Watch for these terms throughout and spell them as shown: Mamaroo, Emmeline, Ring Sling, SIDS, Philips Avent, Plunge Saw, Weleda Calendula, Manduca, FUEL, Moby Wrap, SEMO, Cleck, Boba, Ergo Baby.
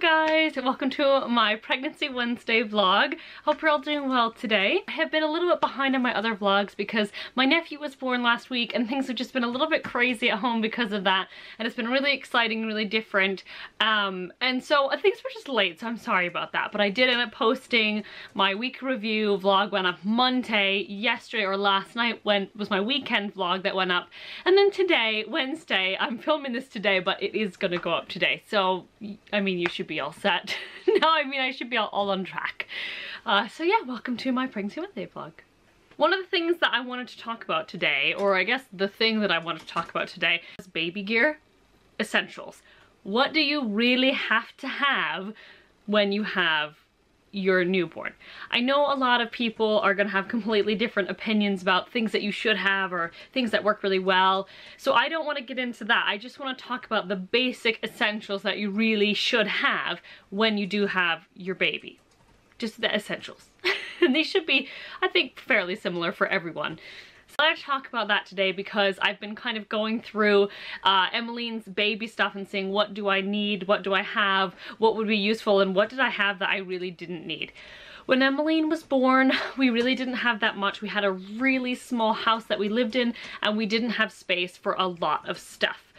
Hello guys, welcome to my Pregnancy Wednesday vlog. Hope you're all doing well today. I have been a little bit behind on my other vlogs because my nephew was born last week and things have just been a little bit crazy at home because of that, and it's been really exciting, really different, and so things were just late, so I'm sorry about that. But I did end up posting my week review vlog went up Monday. Yesterday or last night was my weekend vlog that went up, and then today, Wednesday, I'm filming this today but it is gonna go up today, so I mean, you should be all set. No, I mean, I should be all on track. So yeah, welcome to my Pregnancy Wednesday vlog. One of the things that I wanted to talk about today, or I guess the thing that I wanted to talk about today, is baby gear essentials. What do you really have to have when you have your newborn? I know a lot of people are going to have completely different opinions about things that you should have or things that work really well, so I don't want to get into that. I just want to talk about the basic essentials that you really should have when you do have your baby. Just the essentials. And these should be, I think, fairly similar for everyone. So I'm going to talk about that today because I've been kind of going through Emmeline's baby stuff and seeing what do I need, what do I have, what would be useful, and what did I have that I really didn't need. When Emmeline was born, we really didn't have that much. We had a really small house that we lived in and we didn't have space for a lot of stuff.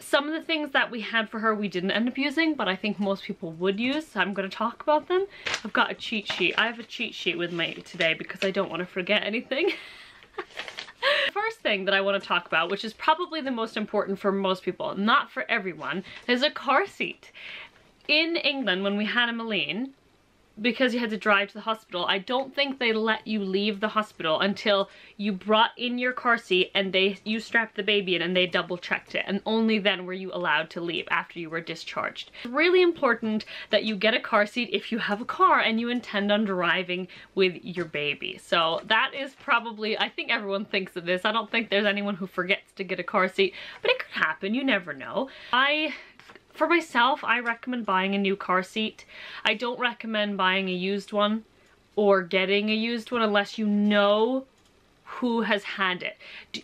Some of the things that we had for her we didn't end up using, but I think most people would use, so I'm going to talk about them. I've got a cheat sheet. I have a cheat sheet with me today because I don't want to forget anything. The first thing that I want to talk about, which is probably the most important for most people, not for everyone, is a car seat. In England, when we had Emmeline, because you had to drive to the hospital, I don't think they let you leave the hospital until you brought in your car seat and you strapped the baby in and they double checked it, and only then were you allowed to leave after you were discharged. It's really important that you get a car seat if you have a car and you intend on driving with your baby. So that is probably, I think everyone thinks of this. I don't think there's anyone who forgets to get a car seat, but it could happen, you never know. For myself, I recommend buying a new car seat. I don't recommend buying a used one or getting a used one unless you know who has had it.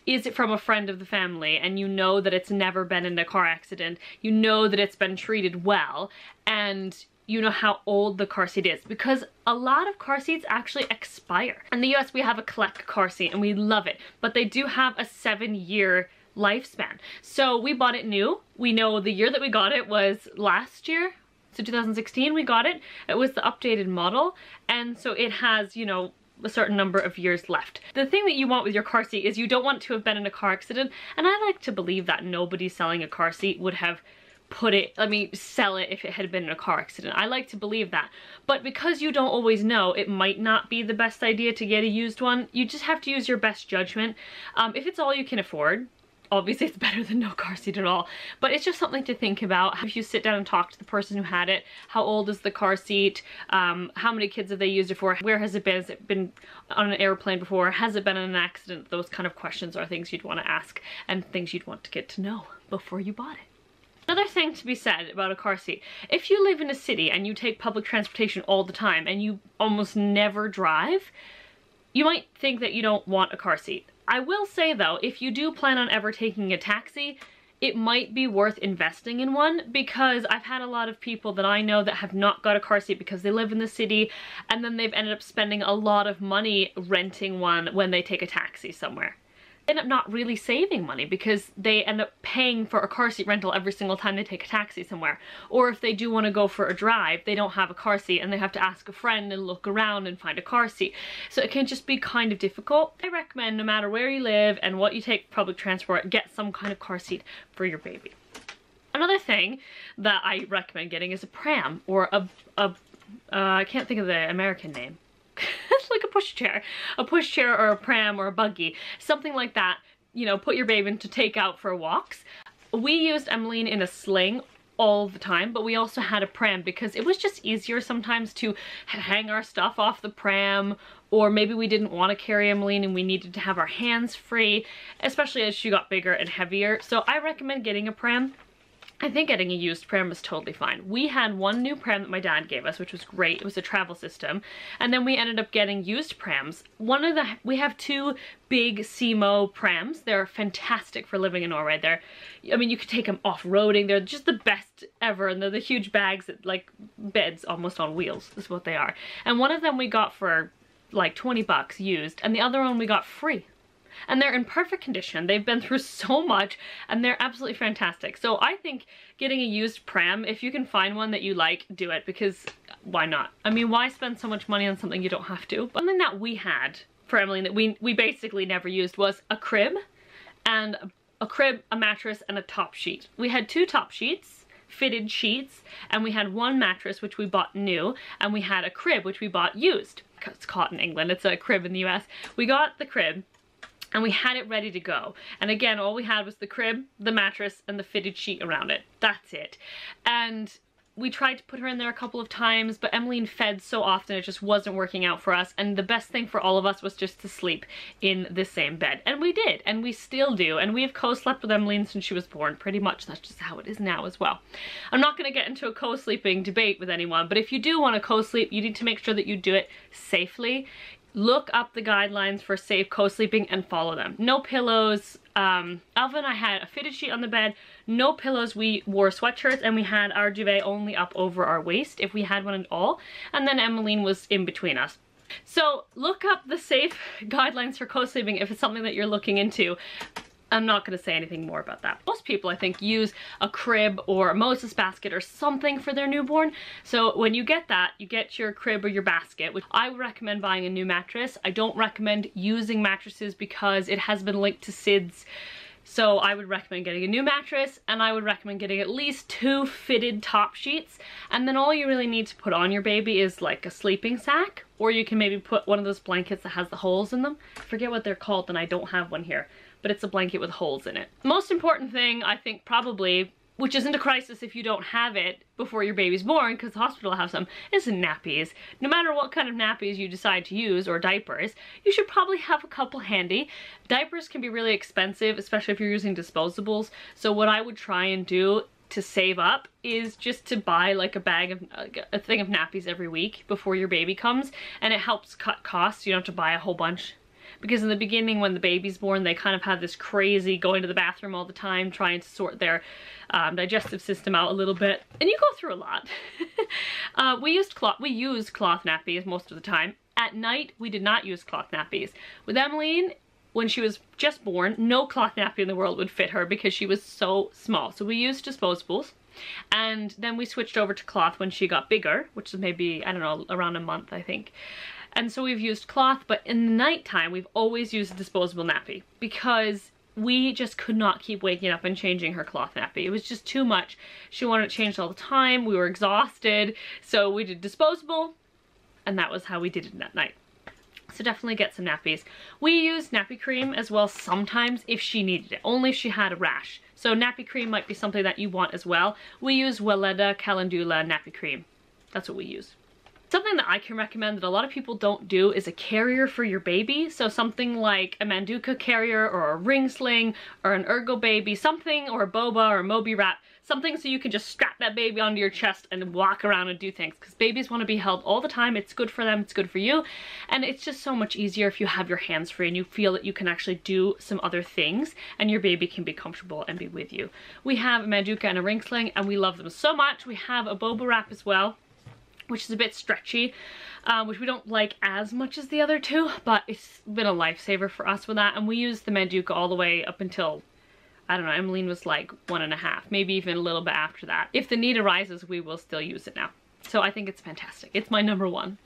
Is it from a friend of the family and you know that it's never been in a car accident, you know that it's been treated well, and you know how old the car seat is, because a lot of car seats actually expire. In the US, we have a Cleck car seat and we love it, but they do have a 7-year lifespan. So we bought it new. We know the year that we got it was last year, so 2016 we got it. It was the updated model, and so it has, you know, a certain number of years left. The thing that you want with your car seat is you don't want to have been in a car accident, and I like to believe that nobody selling a car seat would have sell it if it had been in a car accident. I like to believe that. But because you don't always know, it might not be the best idea to get a used one. You just have to use your best judgment. If it's all you can afford, obviously it's better than no car seat at all, but it's just something to think about. If you sit down and talk to the person who had it, how old is the car seat, how many kids have they used it for, where has it been on an airplane before, has it been in an accident? Those kind of questions are things you'd want to ask and things you'd want to get to know before you bought it. Another thing to be said about a car seat, if you live in a city and you take public transportation all the time and you almost never drive, you might think that you don't want a car seat. I will say though, if you do plan on ever taking a taxi, it might be worth investing in one, because I've had a lot of people that I know that have not got a car seat because they live in the city, and then they've ended up spending a lot of money renting one when they take a taxi somewhere. They end up not really saving money because they end up paying for a car seat rental every single time they take a taxi somewhere. Or if they do want to go for a drive, they don't have a car seat and they have to ask a friend and look around and find a car seat. So it can just be kind of difficult. I recommend, no matter where you live and what you take public transport, get some kind of car seat for your baby. Another thing that I recommend getting is a pram, or I can't think of the American name. It's like a pushchair or a pram or a buggy, something like that. You know, put your baby in to take out for walks. We used Emmeline in a sling all the time, but we also had a pram because it was just easier sometimes to hang our stuff off the pram, or maybe we didn't want to carry Emmeline and we needed to have our hands free, especially as she got bigger and heavier. So I recommend getting a pram. I think getting a used pram was totally fine. We had one new pram that my dad gave us, which was great. It was a travel system. And then we ended up getting used prams. We have two big SEMO prams. They're fantastic for living in Norway. I mean, you could take them off-roading. They're just the best ever. And they're the huge bags that, like, beds almost on wheels is what they are. And one of them we got for, like, 20 bucks used. And the other one we got free. And they're in perfect condition. They've been through so much and they're absolutely fantastic. So I think getting a used pram, if you can find one that you like, do it, because why not? I mean, why spend so much money on something you don't have to? But something that we had for Emmeline that we basically never used was a crib, and a crib, a mattress, and a top sheet. We had two top sheets, fitted sheets, and we had one mattress which we bought new, and we had a crib which we bought used. It's caught in England, it's a crib in the US. We got the crib, and we had it ready to go. And again, all we had was the crib, the mattress, and the fitted sheet around it. That's it. And we tried to put her in there a couple of times, but Emmeline fed so often it just wasn't working out for us. And the best thing for all of us was just to sleep in the same bed. And we did, and we still do. And we have co-slept with Emmeline since she was born, pretty much. That's just how it is now as well. I'm not gonna get into a co-sleeping debate with anyone, but if you do wanna co-sleep, you need to make sure that you do it safely. Look up the guidelines for safe co-sleeping and follow them. No pillows. Alva and I had a fitted sheet on the bed, no pillows. We wore sweatshirts and we had our duvet only up over our waist, if we had one at all. And then Emmeline was in between us. So look up the safe guidelines for co-sleeping if it's something that you're looking into. I'm not going to say anything more about that. Most people, I think, use a crib or a Moses basket or something for their newborn. So when you get that, you get your crib or your basket, which I would recommend buying a new mattress. I don't recommend using mattresses because it has been linked to SIDS. So I would recommend getting a new mattress, and I would recommend getting at least two fitted top sheets. And then all you really need to put on your baby is like a sleeping sack, or you can maybe put one of those blankets that has the holes in them. I forget what they're called and I don't have one here, but it's a blanket with holes in it. Most important thing, I think, probably, which isn't a crisis if you don't have it before your baby's born, because the hospital will have some, is nappies. No matter what kind of nappies you decide to use, or diapers, you should probably have a couple handy. Diapers can be really expensive, especially if you're using disposables. So what I would try and do to save up is just to buy like a bag of, a thing of nappies every week before your baby comes, and it helps cut costs. You don't have to buy a whole bunch. Because in the beginning, when the baby's born, they kind of have this crazy going to the bathroom all the time, trying to sort their digestive system out a little bit. And you go through a lot. We used cloth nappies most of the time. At night, we did not use cloth nappies. With Emmeline, when she was just born, no cloth nappy in the world would fit her because she was so small. So we used disposables. And then we switched over to cloth when she got bigger, which is maybe, I don't know, around a month, I think. And so we've used cloth, but in the nighttime, we've always used a disposable nappy because we just could not keep waking up and changing her cloth nappy. It was just too much. She wanted it changed all the time. We were exhausted. So we did disposable, and that was how we did it that night. So definitely get some nappies. We use nappy cream as well sometimes if she needed it, only if she had a rash. So nappy cream might be something that you want as well. We use Weleda Calendula nappy cream. That's what we use. Something that I can recommend that a lot of people don't do is a carrier for your baby. So something like a Manduca carrier or a Ring Sling or an Ergo Baby, something, or a Boba or a Moby Wrap, something so you can just strap that baby onto your chest and walk around and do things, because babies want to be held all the time. It's good for them, it's good for you. And it's just so much easier if you have your hands free and you feel that you can actually do some other things and your baby can be comfortable and be with you. We have a Manduca and a Ring Sling and we love them so much. We have a Boba Wrap as well, which is a bit stretchy, which we don't like as much as the other two, but it's been a lifesaver for us with that. And we used the Manduca all the way up until, I don't know, Emmeline was like 1.5, maybe even a little bit after that. If the need arises, we will still use it now. So I think it's fantastic. It's my number one.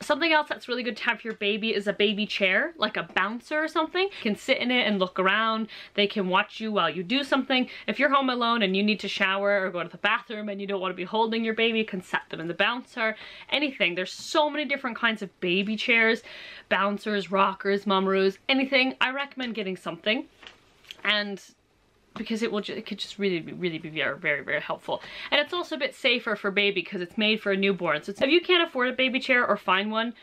Something else that's really good to have for your baby is a baby chair, like a bouncer or something. You can sit in it and look around. They can watch you while you do something. If you're home alone and you need to shower or go to the bathroom and you don't want to be holding your baby, you can set them in the bouncer, anything. There's so many different kinds of baby chairs, bouncers, rockers, mamaroos, anything. I recommend getting something, and because it could just really be very, very helpful. And it's also a bit safer for baby because it's made for a newborn. So if you can't afford a baby chair or find one,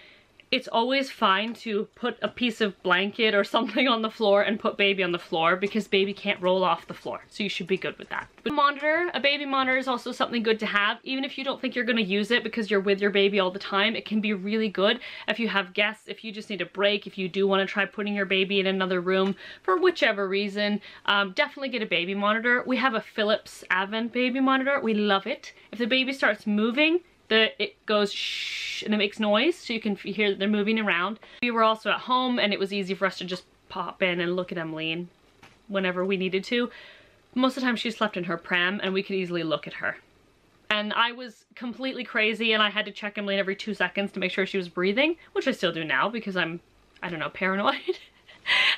it's always fine to put a piece of blanket or something on the floor and put baby on the floor, because baby can't roll off the floor. So you should be good with that. But a baby monitor is also something good to have. Even if you don't think you're going to use it because you're with your baby all the time, it can be really good if you have guests, if you just need a break, if you do want to try putting your baby in another room for whichever reason. Definitely get a baby monitor. We have a Philips Avent baby monitor. We love it. If the baby starts moving, it goes shh and it makes noise, so you can hear that they're moving around. We were also at home and it was easy for us to just pop in and look at Emmeline whenever we needed to. Most of the time she slept in her pram and we could easily look at her. And I was completely crazy and I had to check Emmeline every 2 seconds to make sure she was breathing, which I still do now because I'm, I don't know, paranoid.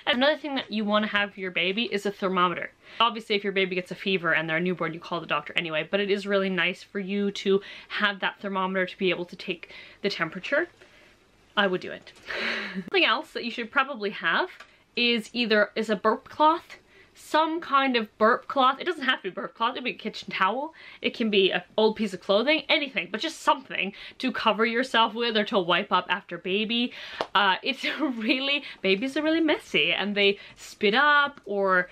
Another thing that you want to have for your baby is a thermometer. Obviously, if your baby gets a fever and they're a newborn, you call the doctor anyway, but it is really nice for you to have that thermometer to be able to take the temperature. I would do it. Something else that you should probably have is a burp cloth. Some kind of burp cloth. It doesn't have to be burp cloth. It can be a kitchen towel. It can be an old piece of clothing, anything, but just something to cover yourself with or to wipe up after baby. Babies are really messy and they spit up, or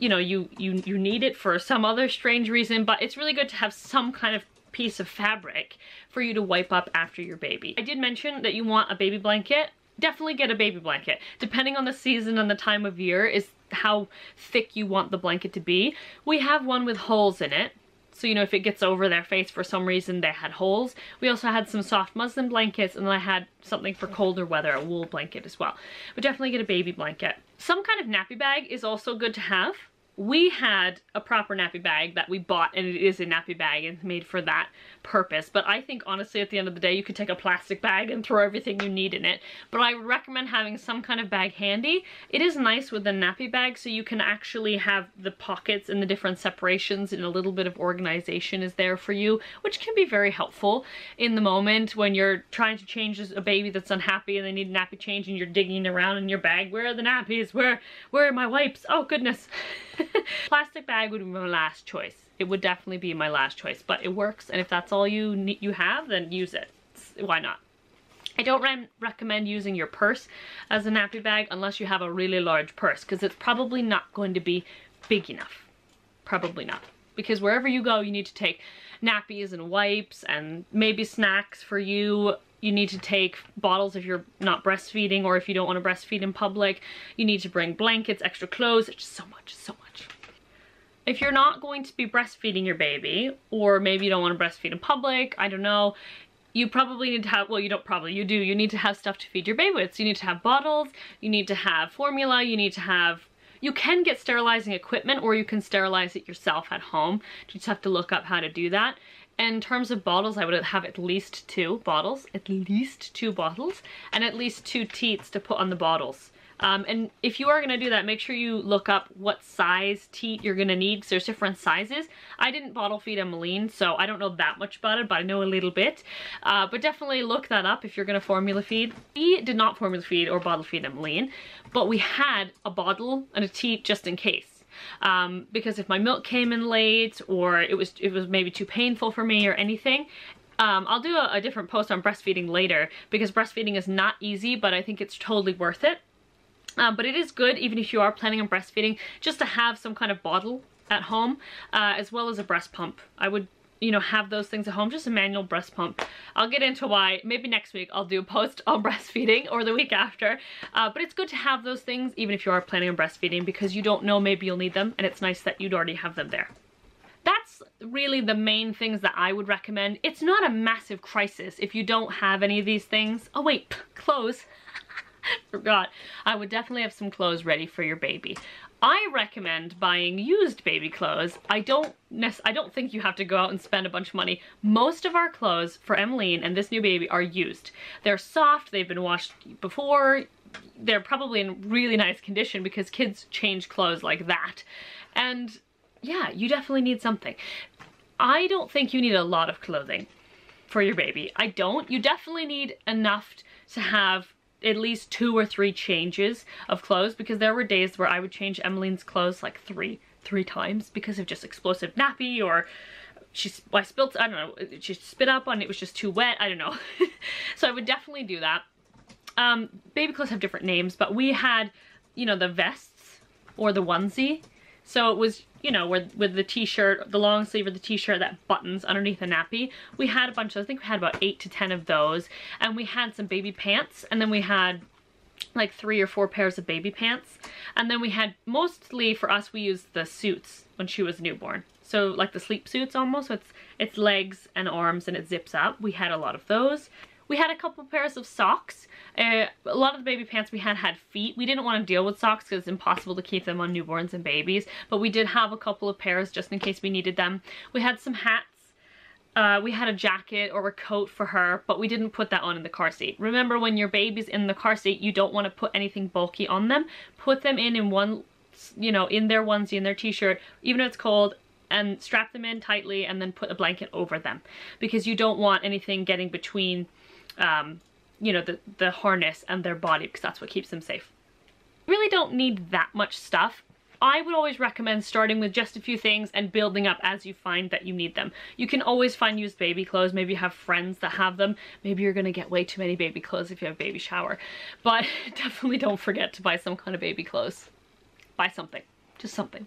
you know, you need it for some other strange reason, but it's really good to have some kind of piece of fabric for you to wipe up after your baby. I did mention that you want a baby blanket. Definitely get a baby blanket. Depending on the season and the time of year is how thick you want the blanket to be. We have one with holes in it, so you know if it gets over their face for some reason, they had holes. We also had some soft muslin blankets, and then I had something for colder weather, a wool blanket as well. But definitely get a baby blanket. Some kind of nappy bag is also good to have. We had a proper nappy bag that we bought, and it is a nappy bag and made for that purpose. But I think honestly at the end of the day you could take a plastic bag and throw everything you need in it. But I would recommend having some kind of bag handy. It is nice with the nappy bag, so you can actually have the pockets and the different separations, and a little bit of organization is there for you, which can be very helpful in the moment when you're trying to change a baby that's unhappy and they need a nappy change, and you're digging around in your bag. Where are the nappies? Where are my wipes? Oh goodness. Plastic bag would be my last choice. It would definitely be my last choice, but it works, and if that's all you have, then use it. Why not? I don't recommend using your purse as a nappy bag unless you have a really large purse, because it's probably not going to be big enough. Probably not. Because wherever you go, you need to take nappies and wipes and maybe snacks for you. You need to take bottles if you're not breastfeeding, or if you don't want to breastfeed in public. You need to bring blankets, extra clothes. It's just so much, so much. If you're not going to be breastfeeding your baby, or maybe you don't want to breastfeed in public, I don't know, you probably need to have, well, you don't probably, you do, you need to have stuff to feed your baby with. So you need to have bottles, you need to have formula, you need to have, you can get sterilizing equipment, or you can sterilize it yourself at home. You just have to look up how to do that. In terms of bottles, I would have at least two bottles, and at least 2 teats to put on the bottles. And if you are going to do that, make sure you look up what size teat you're going to need, because there's different sizes. I didn't bottle feed Emmeline, so I don't know that much about it, but I know a little bit. But definitely look that up if you're going to formula feed. We did not formula feed or bottle feed Emmeline, but we had a bottle and a teat just in case. Because if my milk came in late, or it was maybe too painful for me or anything. I'll do a different post on breastfeeding later, because breastfeeding is not easy, but I think it's totally worth it. But it is good, even if you are planning on breastfeeding, just to have some kind of bottle at home, as well as a breast pump. I would, you know, have those things at home, just a manual breast pump. I'll get into why, maybe next week I'll do a post on breastfeeding, or the week after, but it's good to have those things even if you are planning on breastfeeding, because you don't know, maybe you'll need them, and it's nice that you'd already have them there. That's really the main things that I would recommend. It's not a massive crisis if you don't have any of these things. Oh wait, clothes. Forgot. I would definitely have some clothes ready for your baby. I recommend buying used baby clothes. I don't think you have to go out and spend a bunch of money. Most of our clothes for Emmeline and this new baby are used. They're soft, they've been washed before, they're probably in really nice condition, because kids change clothes like that. And yeah, you definitely need something. I don't think you need a lot of clothing for your baby. I don't. You definitely need enough to have at least 2 or 3 changes of clothes, because there were days where I would change Emmeline's clothes like three times because of just explosive nappy, or I don't know, she spit up and it was just too wet, I don't know. So I would definitely do that. Baby clothes have different names, but we had, you know, the vests or the onesie. So it was, you know, with the t-shirt, the long sleeve or the t-shirt that buttons underneath the nappy. We had a bunch of, I think we had about 8 to 10 of those. And we had some baby pants, and then we had like 3 or 4 pairs of baby pants. And then we had, mostly for us, we used the suits when she was newborn. So like the sleep suits almost, so it's legs and arms and it zips up. We had a lot of those. We had a couple pairs of socks. A lot of the baby pants we had feet. We didn't want to deal with socks because it's impossible to keep them on newborns and babies, but we did have a couple of pairs just in case we needed them. We had some hats. We had a jacket or a coat for her, but we didn't put that on in the car seat. Remember, when your baby's in the car seat, you don't want to put anything bulky on them. Put them in one, you know, in their onesie, in their t-shirt, even if it's cold, and strap them in tightly and then put a blanket over them, because you don't want anything getting between you know, the harness and their body, because that's what keeps them safe. You really don't need that much stuff. I would always recommend starting with just a few things and building up as you find that you need them. You can always find used baby clothes. Maybe you have friends that have them. Maybe you're gonna get way too many baby clothes if you have a baby shower, but definitely don't forget to buy some kind of baby clothes. Buy something, just something.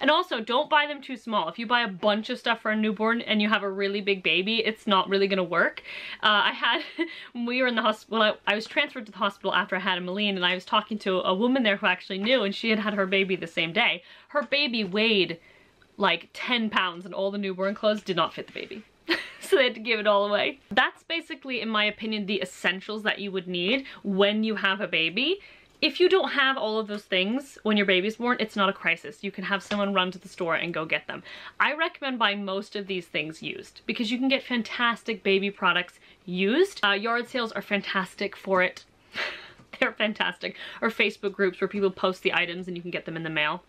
And also, don't buy them too small. If you buy a bunch of stuff for a newborn and you have a really big baby, it's not really gonna work. We were in the hospital, I was transferred to the hospital after I had Emmeline, and I was talking to a woman there who actually knew, and she had had her baby the same day. Her baby weighed like 10 pounds and all the newborn clothes did not fit the baby. So they had to give it all away. That's basically, in my opinion, the essentials that you would need when you have a baby. If you don't have all of those things when your baby's born, it's not a crisis. You can have someone run to the store and go get them. I recommend buying most of these things used, because you can get fantastic baby products used. Yard sales are fantastic for it. They're fantastic. Or Facebook groups where people post the items and you can get them in the mail.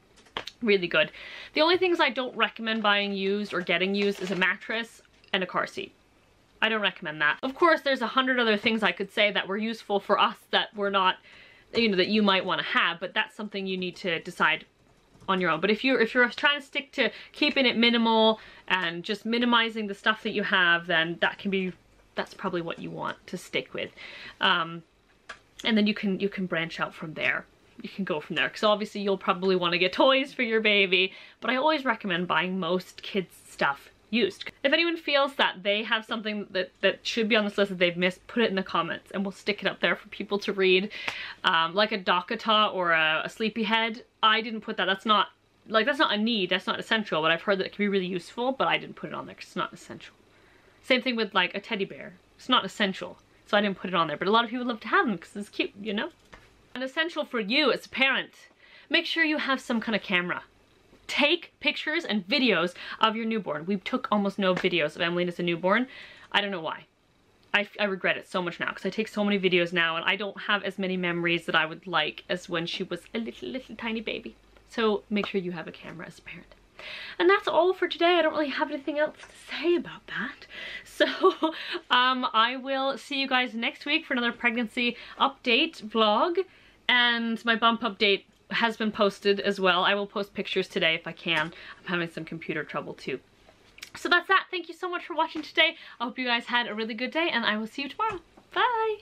Really good. The only things I don't recommend buying used or getting used is a mattress and a car seat. I don't recommend that. Of course, there's 100 other things I could say that were useful for us that were not, you know, that you might want to have, but that's something you need to decide on your own. But if you're trying to stick to keeping it minimal and just minimizing the stuff that you have, then that's probably what you want to stick with. And then you can branch out from there. You can go from there, because obviously you'll probably want to get toys for your baby, but I always recommend buying most kids' stuff used. If anyone feels that they have something that should be on this list that they've missed, put it in the comments and we'll stick it up there for people to read. Like a Dakota or a Sleepyhead, I didn't put that. That's not, like, that's not a need, that's not essential, but I've heard that it can be really useful, but I didn't put it on there because it's not essential. Same thing with like a teddy bear. It's not essential, so I didn't put it on there, but a lot of people love to have them because it's cute, you know? And essential for you as a parent, make sure you have some kind of camera. Take pictures and videos of your newborn. We took almost no videos of Emmeline as a newborn. I don't know why. I regret it so much now, because I take so many videos now and I don't have as many memories that I would like as when she was a little tiny baby. So make sure you have a camera as a parent. And that's all for today. I don't really have anything else to say about that. So I will see you guys next week for another pregnancy update vlog, and my bump update has been posted as well. I will post pictures today if I can. I'm having some computer trouble too. So that's that. Thank you so much for watching today. I hope you guys had a really good day, and I will see you tomorrow. Bye!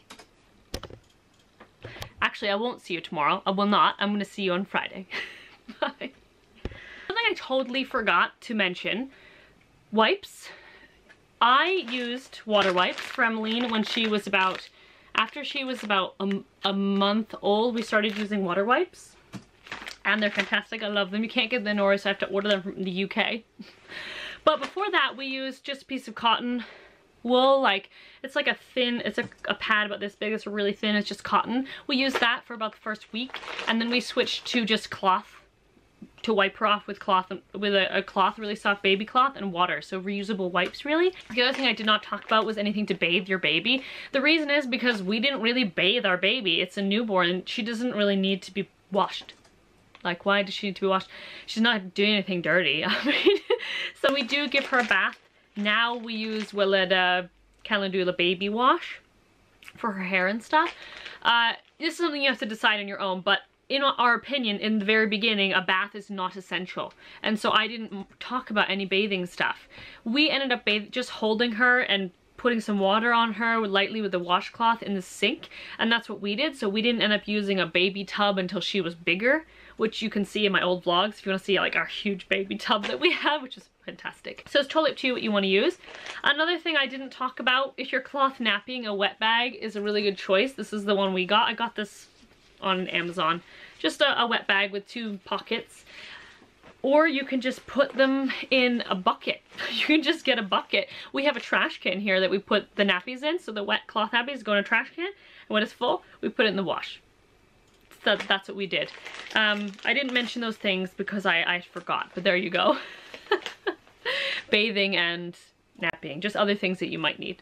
Actually, I won't see you tomorrow. I will not. I'm going to see you on Friday. Bye. Something I totally forgot to mention. Wipes. I used water wipes for Emmeline when she was about, after she was about a month old, we started using water wipes. And they're fantastic. I love them. You can't get them in Norway, so I have to order them from the UK. But before that, we used just a piece of cotton wool. Like, it's like a thin, it's a pad about this big. It's really thin. It's just cotton. We used that for about the first week, and then we switched to just cloth, to wipe her off with cloth, with a cloth, really soft baby cloth, and water. So reusable wipes, really. The other thing I did not talk about was anything to bathe your baby. The reason is because we didn't really bathe our baby. It's a newborn. She doesn't really need to be washed. Like, why does she need to be washed? She's not doing anything dirty. I mean, so we do give her a bath. Now we use Weleda Calendula baby wash for her hair and stuff. This is something you have to decide on your own, but in our opinion, in the very beginning, a bath is not essential. And so I didn't talk about any bathing stuff. We ended up just holding her and putting some water on her lightly with the washcloth in the sink, and that's what we did. So we didn't end up using a baby tub until she was bigger, which you can see in my old vlogs if you want to see like our huge baby tub that we have, which is fantastic. So it's totally up to you what you want to use. Another thing I didn't talk about, if you're cloth napping, a wet bag is a really good choice. This is the one we got. I got this on Amazon. Just a wet bag with two pockets. Or you can just put them in a bucket. You can just get a bucket. We have a trash can here that we put the nappies in, so the wet cloth nappies go in a trash can, and when it's full, we put it in the wash. So that's what we did. I didn't mention those things because I forgot, but there you go. Bathing and napping, just other things that you might need.